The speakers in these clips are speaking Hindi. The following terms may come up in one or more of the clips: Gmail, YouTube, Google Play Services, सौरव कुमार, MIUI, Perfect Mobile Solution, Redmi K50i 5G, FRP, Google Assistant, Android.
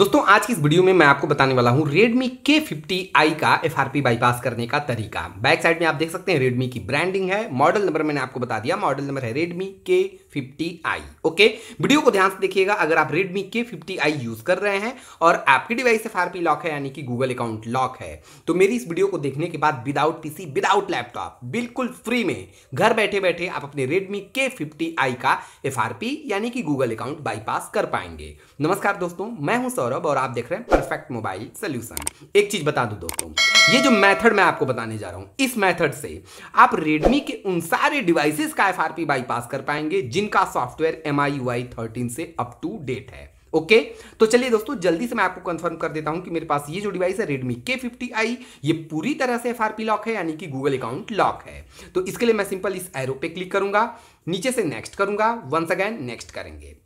दोस्तों आज की इस वीडियो में मैं आपको बताने वाला हूं Redmi K50i का FRP बाईपास करने का तरीका। बैक साइड में आप देख सकते हैं Redmi की ब्रांडिंग है, मॉडल नंबर मैंने आपको बता दिया, मॉडल नंबर है Redmi K50i। ओके, वीडियो को ध्यान से देखिएगा। अगर आप Redmi K50i यूज कर रहे हैं और आपकी डिवाइस FRP लॉक है यानी कि Google अकाउंट लॉक है, तो मेरी इस वीडियो को देखने के बाद विदाउट पीसी, विदाउट लैपटॉप, बिल्कुल फ्री में घर बैठे बैठे आप अपने Redmi K50i का FRP यानी कि Google अकाउंट बाईपास कर पाएंगे। नमस्कार दोस्तों, मैं हूं सौरभ और आप देख रहे हैं परफेक्ट मोबाइल सॉल्यूशन। एक चीज बता दूं दोस्तों, ये जो मेथड मैं आपको बताने जा रहा हूं, इस मेथड से आप Redmi के उन सारे डिवाइसेस का FRP बाईपास कर पाएंगे जिनका सॉफ्टवेयर MIUI 13 से अप टू डेट है। ओके तो चलिए दोस्तों, जल्दी से मैं आपको कंफर्म कर देता हूं कि मेरे पास ये जो डिवाइस है Redmi K50i, ये पूरी तरह से FRP लॉक है यानी कि Google अकाउंट लॉक है। तो इसके लिए मैं सिंपल इस एरो पे क्लिक करूंगा, नीचे से नेक्स्ट करूंगा, वंस अगेन नेक्स्ट करेंगे।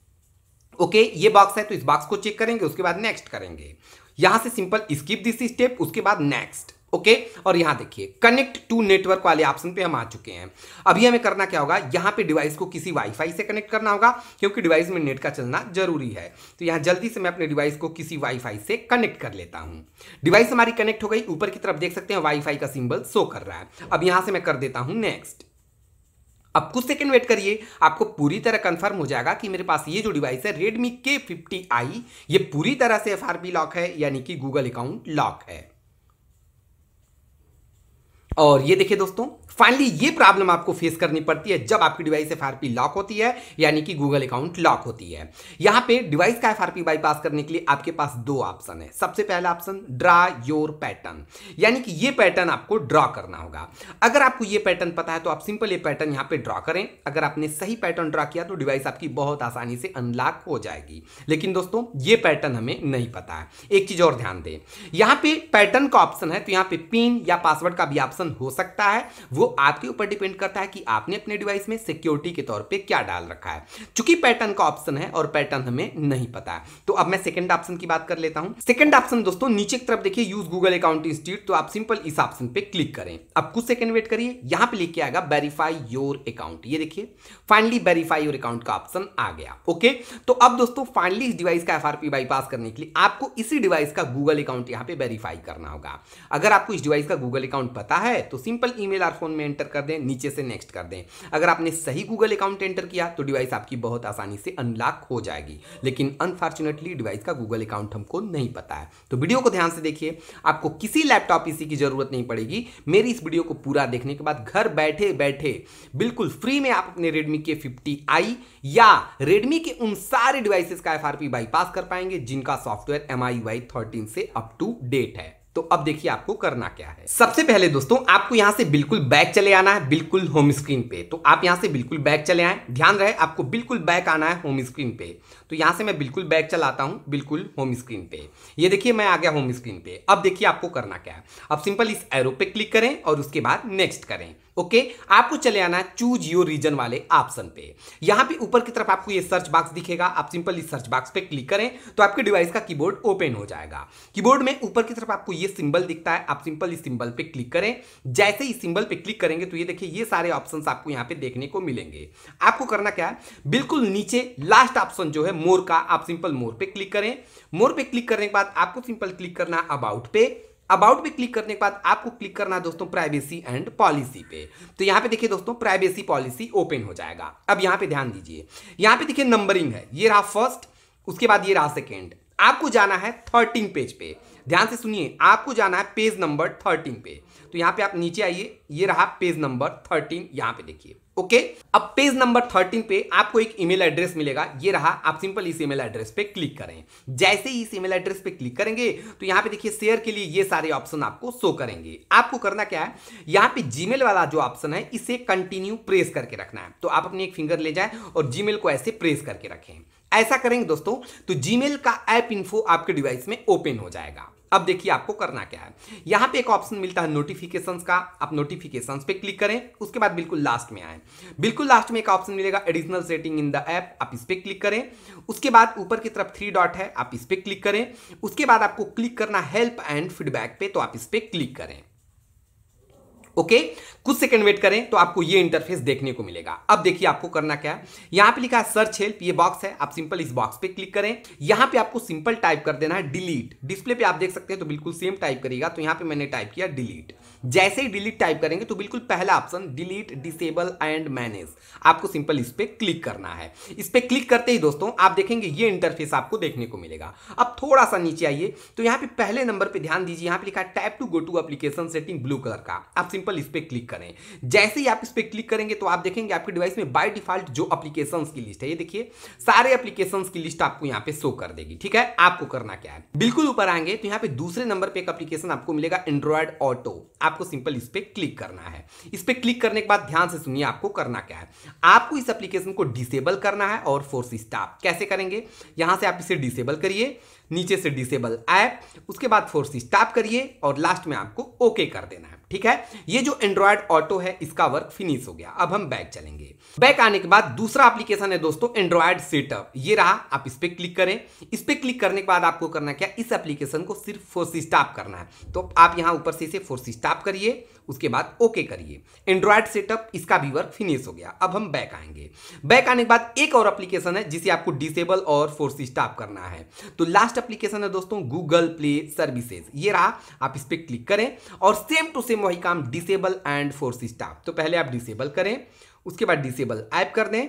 ओके ये बॉक्स है तो इस बॉक्स को चेक करेंगे, उसके बाद नेक्स्ट करेंगे। यहां से सिंपल स्किप दिस स्टेप, उसके बाद नेक्स्ट। ओके और यहां देखिए कनेक्ट टू नेटवर्क वाले ऑप्शन पे हम आ चुके हैं। अभी हमें करना क्या होगा, यहां पे डिवाइस को किसी वाईफाई से कनेक्ट करना होगा क्योंकि डिवाइस में नेट का चलना जरूरी है। तो यहां जल्दी से मैं अपने डिवाइस को किसी वाईफाई से कनेक्ट कर लेता हूं। डिवाइस हमारी कनेक्ट हो गई, ऊपर की तरफ देख सकते हैं वाईफाई का सिंबल शो कर रहा है। अब यहां से मैं कर देता हूं नेक्स्ट। अब कुछ सेकंड वेट करिए, आपको पूरी तरह कंफर्म हो जाएगा कि मेरे पास ये जो डिवाइस है Redmi K50i, ये पूरी तरह से FRP लॉक है यानी कि Google अकाउंट लॉक है। और ये देखिए दोस्तों, फाइनली ये प्रॉब्लम आपको फेस करनी पड़ती है जब आपकी डिवाइस FRP लॉक होती है यानी कि Google अकाउंट लॉक होती है। यहां पे डिवाइस का FRP बाईपास करने के लिए आपके पास दो ऑप्शन है। सबसे पहला ऑप्शन ड्रा योर पैटर्न, यानी कि ये पैटर्न आपको ड्रॉ करना होगा। अगर आपको ये पैटर्न पता है तो आप सिंपल ये पैटर्न यहाँ पे ड्रॉ करें। अगर आपने सही पैटर्न ड्रा किया तो डिवाइस आपकी बहुत आसानी से अनलॉक हो जाएगी। लेकिन दोस्तों ये पैटर्न हमें नहीं पता है। एक चीज और ध्यान दें, यहाँ पे पैटर्न का ऑप्शन है तो यहाँ पे पिन या पासवर्ड का भी ऑप्शन हो सकता है। वो आपके ऊपर डिपेंड करता है कि आपने अपने डिवाइस में सिक्योरिटी के तौर पे क्या डाल रखा है। चूंकि पैटर्न का ऑप्शन है और पैटर्न हमें नहीं पता है, तो अब मैं सेकंड ऑप्शन की बात कर लेता हूं। सेकंड ऑप्शन दोस्तों नीचे की तरफ देखिए, यूज गूगल अकाउंट इंस्टीट्यूट, तो आप सिंपल इस ऑप्शन पे क्लिक करें। अब कुछ सेकंड वेट करिए, यहां पे लिख के आएगा वेरीफाई योर अकाउंट। ये देखिए फाइनली वेरीफाई योर अकाउंट का ऑप्शन आ गया। ओके तो अब दोस्तों फाइनली इस डिवाइस का FRP बाईपास करने के लिए आपको इसी डिवाइस का गूगल अकाउंट यहां पे वेरीफाई करना होगा। अगर आपको इस डिवाइस का गूगल अकाउंट पता है तो सिंपल ईमेल फोन में एंटर कर दें, नीचे से नेक्स्ट कर दें। अगर आपने सही गूगल अकाउंट एंटर किया तो डिवाइस आपकी बहुत आसानी से अनलॉक हो जाएगी। लेकिन अनफॉर्चुनेटली डिवाइस का गूगल अकाउंट हमको नहीं पता है। तो वीडियो को ध्यान से देखिए, आपको किसी लैपटॉप पीसी की जरूरत नहीं पड़ेगी। मेरी इस वीडियो को पूरा देखने के बाद घर बैठे बैठे बिल्कुल फ्री में आप अपने Redmi K50i या Redmi के उन सारे डिवाइसेस का FRP बाईपास कर पाएंगे जिनका सॉफ्टवेयर MIUI 13 से अप टू डेट है। तो अब देखिए आपको करना क्या है। सबसे पहले दोस्तों आपको यहां से बिल्कुल बैक चले आना है, बिल्कुल होम स्क्रीन पे। तो आप यहां से बिल्कुल बैक चले आए, ध्यान रहे आपको बिल्कुल बैक आना है होम स्क्रीन पे। तो यहां से मैं बिल्कुल बैक चलाता हूं, बिल्कुल होम स्क्रीन पे। ये देखिए मैं आ गया होम स्क्रीन पे। अब देखिए आपको करना क्या है। अब सिंपल इस एरो पे क्लिक करें और उसके बाद नेक्स्ट करें। ओके आपको चले आना चूज योर रीजन वाले ऑप्शन पे। यहां पे ऊपर की तरफ आपको ये सर्च बॉक्स दिखेगा, आप सिंपल इस सर्च बॉक्स पे क्लिक करें तो आपके डिवाइस का कीबोर्ड ओपन हो जाएगा। कीबोर्ड में ऊपर की तरफ आपको ये सिंबल दिखता है, आप सिंपल इस सिंबल पे क्लिक करें। जैसे ही सिंबल पे क्लिक करेंगे तो ये देखिए ये सारे ऑप्शंस आपको यहां पे देखने को मिलेंगे। आपको करना क्या है, बिल्कुल नीचे लास्ट ऑप्शन जो है मोर का, आप सिंपल मोर पे क्लिक करें। मोर पे क्लिक करने के बाद आपको सिंपल क्लिक करना अबाउट पे। अबाउट पे क्लिक करने के बाद आपको क्लिक करना है दोस्तों प्राइवेसी एंड पॉलिसी पे। तो यहां पे देखिए दोस्तों प्राइवेसी पॉलिसी ओपन हो जाएगा। अब यहां पे ध्यान दीजिए, यहां पे देखिए नंबरिंग है, ये रहा फर्स्ट, उसके बाद ये रहा सेकंड। आपको जाना है 13 पेज पे। ध्यान से सुनिए, आपको जाना है पेज नंबर 13 पे। तो यहां पे आप नीचे आइए, ये रहा पेज नंबर 13, यहां पे देखिए। ओके अब पेज नंबर 13 पे आपको एक ईमेल एड्रेस मिलेगा, ये रहा, आप सिंपल इस ईमेल एड्रेस पे क्लिक करें। जैसे ही इस ईमेल एड्रेस पे क्लिक करेंगे तो यहां पे देखिए शेयर के लिए ये सारे ऑप्शन आपको शो करेंगे। आपको करना क्या है, यहां पे जीमेल वाला जो ऑप्शन है इसे कंटिन्यू प्रेस करके रखना है। तो आप अपनी एक फिंगर ले जाए और जीमेल को ऐसे प्रेस करके रखें। ऐसा करेंगे दोस्तों तो जीमेल का ऐप इन्फो आपके डिवाइस में ओपन हो जाएगा। अब देखिए आपको करना क्या है, यहां पे एक ऑप्शन मिलता है नोटिफिकेशंस का, आप नोटिफिकेशंस पे क्लिक करें। उसके बाद बिल्कुल लास्ट में आए, बिल्कुल लास्ट में एक ऑप्शन मिलेगा additional setting in the app, आप इस पे क्लिक करें। उसके बाद ऊपर की तरफ 3 डॉट है, आप इस पे क्लिक करें। उसके बाद आपको क्लिक करना हेल्प एंड फीडबैक पे, तो आप इस पे क्लिक करें। ओके, कुछ सेकंड वेट करें तो आपको ये इंटरफेस देखने को मिलेगा। अब देखिए आपको करना क्या है, यहां पे लिखा है सर्च हेल्प, ये बॉक्स है, आप सिंपल इस बॉक्स पे क्लिक करें। यहां पे आपको सिंपल टाइप कर देना है डिलीट। डिस्प्ले पे आप देख सकते हैं तो बिल्कुल सेम टाइप करेगा, तो यहां पे मैंने टाइप किया डिलीट। जैसे ही डिलीट टाइप करेंगे तो बिल्कुल पहला option delete, disable and manage, आपको सिंपल इस पे क्लिक करना है। इस पे क्लिक करते ही दोस्तों आप देखेंगे ये इंटरफेस आपको देखने को मिलेगा। अब थोड़ा सा नीचे आइए तो यहाँ पे पहले नंबर पे ध्यान दीजिए, यहाँ पे लिखा है tap to go to application setting blue colour का, आप सिंपल इस पे क्लिक करें। जैसे ही आप इस पे क्लिक करेंगे तो आप देखेंगे आपके डिवाइस में बाय डिफॉल्ट जो एप्लीकेशंस की लिस्ट है, ये देखिए सारे एप्लीकेशंस की लिस्ट आपको यहाँ पे शो कर देगी। ठीक है, आपको करना क्या है, बिल्कुल ऊपर आएंगे तो यहाँ पे दूसरे नंबर पे एक एप्लीकेशन आपको मिलेगा एंड्रॉयड ऑटो, आपको सिंपल इस पे क्लिक करना है। इस पे क्लिक करने के बाद ध्यान से सुनिए आपको करना क्या है, आपको इस एप्लीकेशन को डिसेबल करना है और फोर्स स्टॉप। कैसे करेंगे, यहां से आप इसे डिसेबल करिए, नीचे से डिसेबल ऐप, उसके बाद फोर्स स्टॉप करिए और लास्ट में आपको ओके कर देना है। ठीक है, ये जो एंड्रॉयड ऑटो है इसका वर्क फिनिश हो गया। अब हम बैक चलेंगे। बैक आने के बाद दूसरा एप्लीकेशन है दोस्तों एंड्रॉयड सेटअप, ये रहा, आप इस पे क्लिक करें। इस पे क्लिक करने के बाद आपको करना क्या, इस एप्लीकेशन को सिर्फ फोर्स स्टॉप करना है, तो आप यहां ऊपर से इसे फोर्स स्टॉप करिए, उसके बाद ओके करिए। एंड्रॉयड सेटअप, इसका भी वर्क फिनिश हो गया। अब हम बैक आएंगे। बैक आने के बाद एक और एप्लीकेशन है जिसे आपको डिसेबल और फोर्स स्टॉप करना है, तो लास्ट एप्लीकेशन है दोस्तों गूगल प्ले सर्विसेज, ये रहा, आप इस पे क्लिक करें और सेम टू सेम वही काम डिसेबल एंड फोर्स स्टॉप। तो पहले आप डिसेबल करें, उसके बाद डिसेबल ऐप कर दें।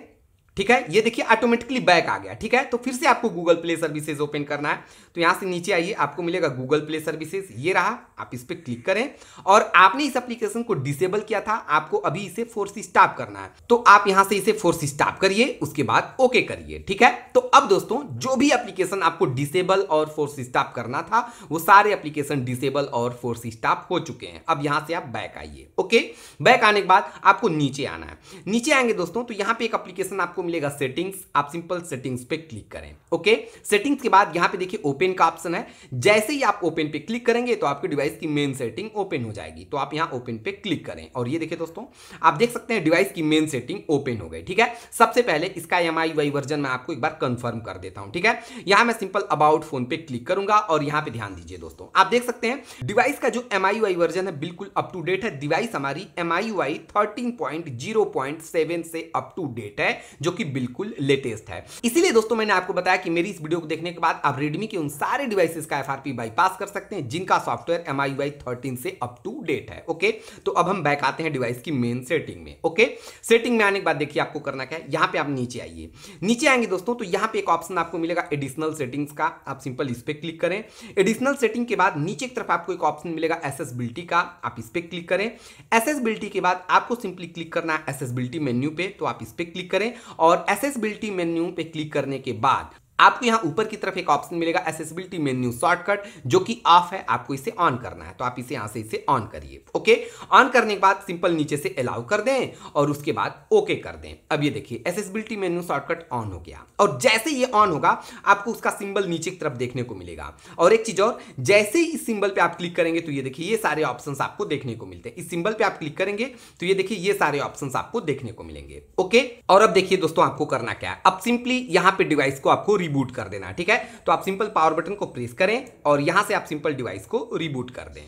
ठीक है, ये देखिए ऑटोमेटिकली बैक आ गया। ठीक है, तो फिर से आपको गूगल प्ले सर्विसेज ओपन करना है, तो यहां से नीचे आइए, आपको मिलेगा गूगल प्ले सर्विसेज, ये रहा, आप इस पर क्लिक करें। और आपने इस एप्लीकेशन को डिसेबल किया था, आपको अभी इसे फोर्स स्टॉप करना है, तो आप यहां से इसे फोर्स स्टॉप करिए, उसके बाद ओके करिए। ठीक है, तो अब दोस्तों जो भी एप्लीकेशन आपको डिसेबल और फोर्स स्टॉप करना था वो सारे एप्लीकेशन डिसेबल और फोर्स स्टॉप हो चुके हैं। अब यहां से आप बैक आइए। ओके, बैक आने के बाद आपको नीचे आना है। नीचे आएंगे दोस्तों तो यहां पर एक एप्लीकेशन आपको मिलेगा सेटिंग्स, आप सिंपल सेटिंग्स पे क्लिक करें। ओके, सेटिंग्स के बाद यहां पे देखिए ओपन का ऑप्शन है, जैसे ही आप ओपन पे क्लिक करेंगे तो आपके डिवाइस की मेन सेटिंग ओपन हो जाएगी, तो आप यहां ओपन पे क्लिक करें और ये देखिए दोस्तों आप देख सकते हैं डिवाइस की मेन सेटिंग ओपन हो गई। ठीक है, सबसे पहले इसका MIUI वर्जन मैं आपको एक बार कंफर्म कर देता हूं। ठीक है, यहां मैं सिंपल अबाउट फोन पे क्लिक करूंगा और यहां पे ध्यान दीजिए दोस्तों, आप देख सकते हैं डिवाइस का जो MIUI वर्जन है बिल्कुल अप टू डेट है। डिवाइस हमारी MIUI 13.0.7 से अप टू डेट है, जो कि बिल्कुल लेटेस्ट है। इसीलिए दोस्तों मैंने आपको बताया कि मेरी इस वीडियो को देखने के बाद आप रेडमी के उन सारे डिवाइसेस का FRP बाईपास कर सकते हैं जिनका सॉफ्टवेयर MIUI 13 से अप टू डेट है। ओके, तो अब हम बैक आते हैं डिवाइस की मेन सेटिंग में। ओके, सेटिंग में आने के बाद देखिए आपको करना क्या है, यहां पे आप नीचे आइए। नीचे आएंगे दोस्तों तो यहां पे एक ऑप्शन आपको मिलेगा एडिशनल सेटिंग्स का, आप सिंपल इस पे क्लिक करें। एडिशनल सेटिंग के बाद नीचे की तरफ आपको एक ऑप्शन मिलेगा एसेसिबिलिटी का, आप इस पे क्लिक करें। एसेसिबिलिटी के बाद आपको सिंपली क्लिक करना है एसेसिबिलिटी मेन्यू पे, तो आप इस पे क्लिक करें और एसेसिबिलिटी मेन्यू पे क्लिक करने के बाद आपको यहां ऊपर की तरफ एक ऑप्शन मिलेगा एसेसिबिलिटी मेन्यू शॉर्टकट, जो कि ऑफ है, आपको इसे ऑन करना है, तो आप इसे यहां से इसे ऑन करिए। ओके, ऑन करने के बाद सिंपल नीचे से अलाउ कर दें और उसके बाद ओके कर दें। अब ये देखिए एसेसिबिलिटी मेन्यू शॉर्टकट ऑन हो गया और जैसे ये ऑन होगा आपको उसका सिंबल नीचे की तरफ देखने को मिलेगा। और एक चीज और, जैसे ही इस सिंबल पर आप क्लिक करेंगे तो ये देखिए ये सारे ऑप्शन आपको देखने को मिलते हैं। इस सिंबल पर आप क्लिक करेंगे तो ये देखिए ये सारे ऑप्शन आपको देखने को मिलेंगे। ओके, और अब देखिए दोस्तों आपको करना क्या है, अब सिंपली यहां पर डिवाइस को आपको रिबूट कर देना। ठीक है, तो आप सिंपल पावर बटन को प्रेस करें और यहां से आप सिंपल डिवाइस को रिबूट कर दें।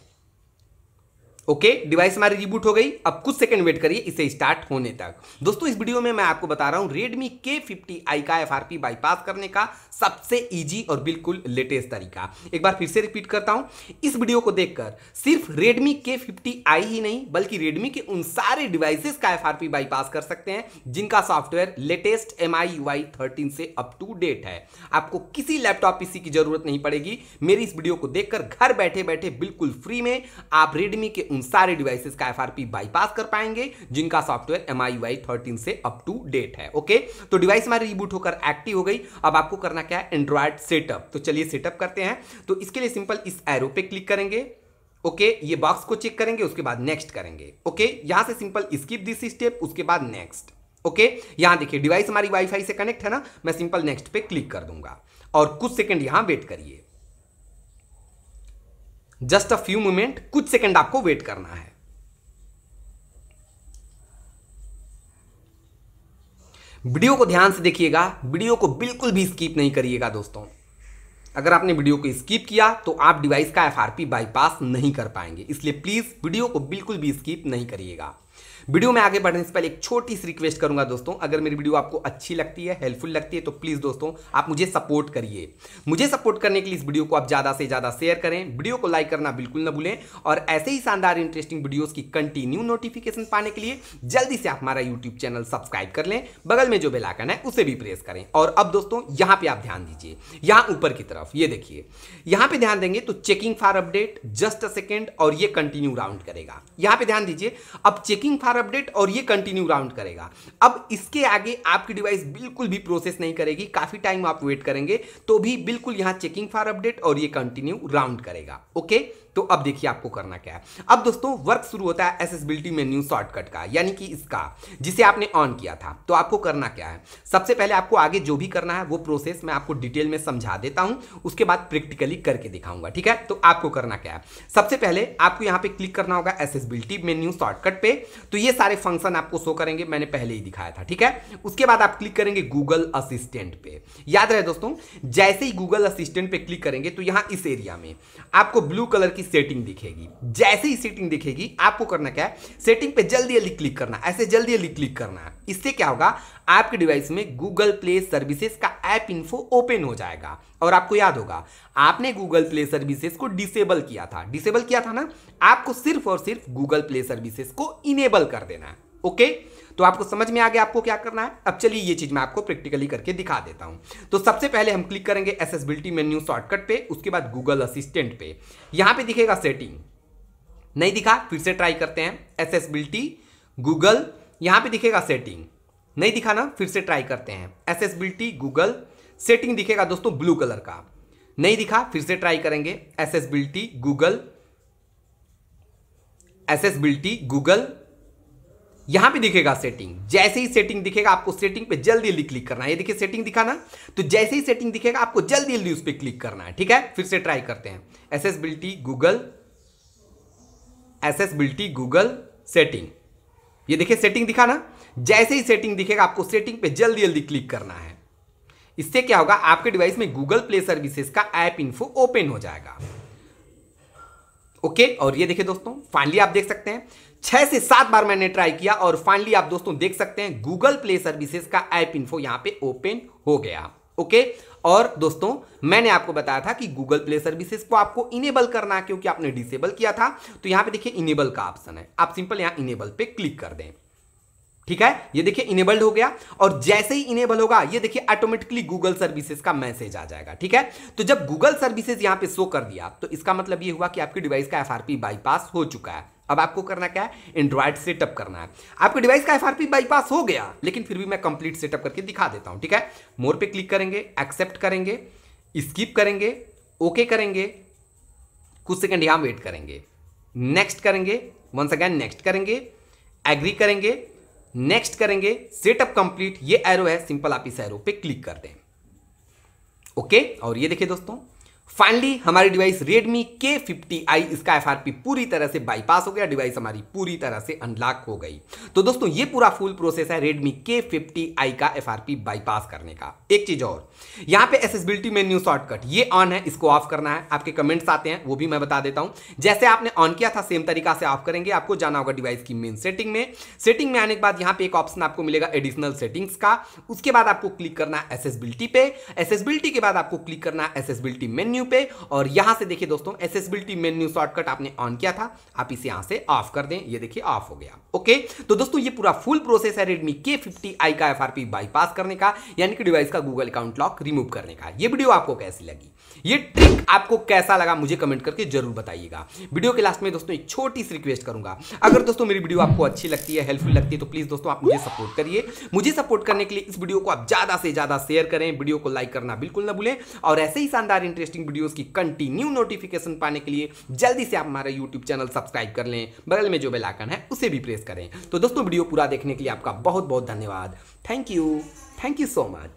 ओके, डिवाइस हमारी रिबूट हो गई। अब कुछ सेकंड वेट करिए इसे स्टार्ट होने तक। दोस्तों इस वीडियो में मैं आपको बता रहा हूं Redmi K50i का FRP बाईपास करने का सबसे इजी और बिल्कुल लेटेस्ट तरीका। एक बार फिर से रिपीट करता हूं, इस वीडियो को देखकर सिर्फ Redmi K50i ही नहीं बल्कि Redmi के उन सारे डिवाइसेस का FRP बाईपास कर सकते हैं जिनका सॉफ्टवेयर लेटेस्ट MIUI 13 से अप टू डेट है। आपको किसी लैपटॉप पीसी की जरूरत नहीं पड़ेगी। मेरी इस वीडियो को देखकर घर बैठे बैठे बिल्कुल फ्री में आप Redmi के सारे डिवाइसेस का FRP बाईपास कर पाएंगे जिनका सॉफ्टवेयर MIUI 13 से अप टू डेट है। ओके, तो डिवाइस हमारी रिबूट होकर एक्टिव हो गई। अब आपको करना क्या है, एंड्रॉयड सेटअप। तो चलिए सेटअप करते हैं। तो इसके लिए सिंपल इस एरो पे क्लिक करेंगे। ओके, ये बॉक्स को चेक करेंगे, उसके बाद नेक्स्ट करेंगे। ओके, यहां से सिंपल स्किप दिस स्टेप, उसके बाद नेक्स्ट। ओके, यहां देखिए डिवाइस हमारी वाईफाई से कनेक्ट है ना, मैं सिंपल नेक्स्ट पे क्लिक कर दूंगा और कुछ सेकंड यहां वेट करिए। जस्ट अ फ्यू मोमेंट, कुछ सेकंड आपको वेट करना है। वीडियो को ध्यान से देखिएगा, वीडियो को बिल्कुल भी स्किप नहीं करिएगा दोस्तों। अगर आपने वीडियो को स्किप किया तो आप डिवाइस का एफआरपी बाईपास नहीं कर पाएंगे, इसलिए प्लीज़ वीडियो को बिल्कुल भी स्किप नहीं करिएगा। वीडियो में आगे बढ़ने से पहले एक छोटी सी रिक्वेस्ट करूंगा दोस्तों, अगर मेरी वीडियो आपको अच्छी लगती है, हेल्पफुल लगती है तो प्लीज़ दोस्तों आप मुझे सपोर्ट करिए। मुझे सपोर्ट करने के लिए इस वीडियो को आप ज़्यादा से ज़्यादा शेयर करें, वीडियो को लाइक करना बिल्कुल ना भूलें और ऐसे ही शानदार इंटरेस्टिंग वीडियोज़ की कंटिन्यू नोटिफिकेशन पाने के लिए जल्दी से आप हमारा यूट्यूब चैनल सब्सक्राइब कर लें, बगल में जो बेल आइकन है उसे भी प्रेस करें। और अब दोस्तों यहाँ पर आप ध्यान दीजिए, यहाँ ऊपर की तरफ ये देखिए, यहाँ पर ध्यान देंगे तो checking for update, just a second और ये कंटिन्यू राउंड करेगा। यहाँ पर ध्यान दीजिए, अब चेकिंग फॉर अपडेट और ये कंटिन्यू राउंड करेगा। अब इसके आगे आपकी डिवाइस बिल्कुल भी प्रोसेस नहीं करेगी, काफी टाइम आप वेट करेंगे तो भी बिल्कुल यहां चेकिंग फॉर अपडेट और ये कंटिन्यू राउंड करेगा। ओके, तो अब देखिए आपको करना क्या है। अब दोस्तों वर्क शुरू होता है एक्सेसिबिलिटी मेन्यू शॉर्टकट का, यानी कि इसका जिसे आपने ऑन किया था। तो आपको करना क्या है, सबसे पहले आपको आगे जो भी करना है वो प्रोसेस मैं आपको डिटेल में समझा देता हूं, उसके बाद प्रैक्टिकली करके दिखाऊंगा, ठीक है। तो आपको करना क्या है, सबसे पहले आपको यहां पे क्लिक करना होगा एक्सेसिबिलिटी मेन्यू शॉर्टकट पे, तो ये सारे फंक्शन आपको शो करेंगे, मैंने पहले ही दिखाया था, ठीक है। उसके बाद आप क्लिक करेंगे गूगल असिस्टेंट पे। याद रहे दोस्तों, जैसे ही गूगल असिस्टेंट पे क्लिक करेंगे तो यहां इस एरिया में आपको ब्लू कलर की सेटिंग दिखेगी। जैसे ही सेटिंग दिखेगी आपको करना क्या है, सेटिंग पे जल्दी क्लिक करना, ऐसे जल्दी क्लिक करना। इससे क्या होगा, आपके डिवाइस में गूगल प्ले सर्विसेज का ऐप इन्फो ओपन हो जाएगा। और आपको याद होगा आपने गूगल प्ले सर्विसेज को डिसेबल किया था, ना, आपको सिर्फ और सिर्फ गूगल प्ले सर्विसेज को इनेबल कर देना है। ओके, तो आपको समझ में आ गया आपको क्या करना है। अब चलिए ये चीज मैं आपको प्रैक्टिकली करके दिखा देता हूं। तो सबसे पहले हम क्लिक करेंगे एक्सेसिबिलिटी मेन्यू शॉर्टकट पे, उसके बाद गूगल असिस्टेंट पे। यहां पे दिखेगा सेटिंग, नहीं दिखा, फिर से ट्राई करते हैं, एक्सेसिबिलिटी गूगल, यहां पे दिखेगा सेटिंग, नहीं दिखा ना, फिर से ट्राई करते हैं, एक्सेसिबिलिटी गूगल, सेटिंग दिखेगा दोस्तों ब्लू कलर का, नहीं दिखा, फिर से ट्राई करेंगे, एक्सेसिबिलिटी गूगल, एक्सेसिबिलिटी गूगल, यहां पे दिखेगा सेटिंग। जैसे ही सेटिंग दिखेगा आपको सेटिंग पे जल्दी क्लिक करना है। ये देखिए सेटिंग दिखा ना, तो जैसे ही सेटिंग दिखेगा आपको जल्दी उस पर क्लिक करना है, ठीक है। फिर से ट्राई करते हैं, accessibility Google, accessibility Google, setting, ये देखिए सेटिंग दिखा ना, जैसे ही सेटिंग दिखेगा आपको सेटिंग पे जल्दी क्लिक करना है। इससे क्या होगा, आपके डिवाइस में गूगल प्ले सर्विसेज का ऐप इन्फो ओपन हो जाएगा। ओके, और ये देखिए दोस्तों फाइनली आप देख सकते हैं 6 से 7 बार मैंने ट्राई किया और फाइनली आप दोस्तों देख सकते हैं गूगल प्ले सर्विसेज का ऐप इन्फो यहां पे ओपन हो गया। ओके, और दोस्तों मैंने आपको बताया था कि गूगल प्ले सर्विसेज को आपको इनेबल करना है क्योंकि आपने डिसेबल किया था। तो यहां पे देखिए इनेबल का ऑप्शन है, आप सिंपल यहां इनेबल पे क्लिक कर दें, ठीक है। ये देखिए इनेबल्ड हो गया और जैसे ही इनेबल होगा ये देखिए ऑटोमेटिकली गूगल सर्विसेज का मैसेज आ जाएगा, ठीक है। तो जब गूगल सर्विसेज यहां पे शो कर दिया तो इसका मतलब ये हुआ कि आपके डिवाइस का एफआरपी बाईपास हो चुका है। अब आपको करना क्या है, एंड्रॉयड सेटअप करना है। आपके डिवाइस का एफआरपी बाईपास हो गया, लेकिन फिर भी मैं कंप्लीट सेटअप करके दिखा देता हूं, ठीक है। मोर पे क्लिक करेंगे, एक्सेप्ट करेंगे, स्किप करेंगे, ओके करेंगे, कुछ सेकंड यहां वेट करेंगे, नेक्स्ट करेंगे, वंस अगेन नेक्स्ट करेंगे, एग्री करेंगे, नेक्स्ट करेंगे, सेटअप कंप्लीट, ये एरो है, सिंपल आप इस एरो पे क्लिक कर दें। ओके, और ये देखिए दोस्तों फाइनली हमारी डिवाइस Redmi K50i, इसका एफआरपी पूरी तरह से बाईपास हो गया, डिवाइस हमारी पूरी तरह से अनलॉक हो गई। तो दोस्तों ये पूरा फुल प्रोसेस है Redmi K50i का एफआरपी बाईपास करने का। एक चीज और, यहाँ पे एक्सेसिबिलिटी मेन्यू शॉर्टकट ये ऑन है, इसको ऑफ करना है। आपके कमेंट्स आते हैं वो भी मैं बता देता हूँ। जैसे आपने ऑन किया था सेम तरीका से ऑफ करेंगे। आपको जाना होगा डिवाइस की मेन सेटिंग में, सेटिंग में आने के बाद यहाँ पे एक ऑप्शन आपको मिलेगा एडिशनल सेटिंग्स का, उसके बाद आपको क्लिक करना है एक्सेसिबिलिटी पे, एक्सेसिबिलिटी के बाद आपको क्लिक करना है एक्सेसिबिलिटी मेन्यू पे। और यहां से देखिए दोस्तों एक्सेसिबिलिटी मेन्यू शॉर्टकट आपने ऑन किया था, आप इसे यहां से ऑफ कर दें, ये देखिए ऑफ हो गया। ओके, तो दोस्तों ये पूरा फुल प्रोसेस है Redmi K50i का एफआरपी बाईपास करने का, यानी कि डिवाइस का गूगल अकाउंट लॉक रिमूव करने का। ये वीडियो आपको कैसी लगी, ये ट्रिक आपको कैसा लगा, मुझे कमेंट करके जरूर बताइएगा। वीडियो के लास्ट में दोस्तों एक छोटी सी रिक्वेस्ट करूंगा, अगर दोस्तों मेरी वीडियो आपको अच्छी लगती है, हेल्पफुल लगती है तो प्लीज दोस्तों आप मुझे सपोर्ट करिए। मुझे सपोर्ट करने के लिए इस वीडियो को आप ज्यादा से ज्यादा शेयर करें, वीडियो को लाइक करना बिल्कुल ना भूलें और ऐसे ही शानदार इंटरेस्टिंग वीडियोस की कंटिन्यू नोटिफिकेशन पाने के लिए जल्दी से आप हमारा यूट्यूब चैनल सब्सक्राइब कर लें, बगल में जो बेल आइकन है उसे भी प्रेस करें। तो दोस्तों वीडियो पूरा देखने के लिए आपका बहुत बहुत धन्यवाद, थैंक यू सो मच।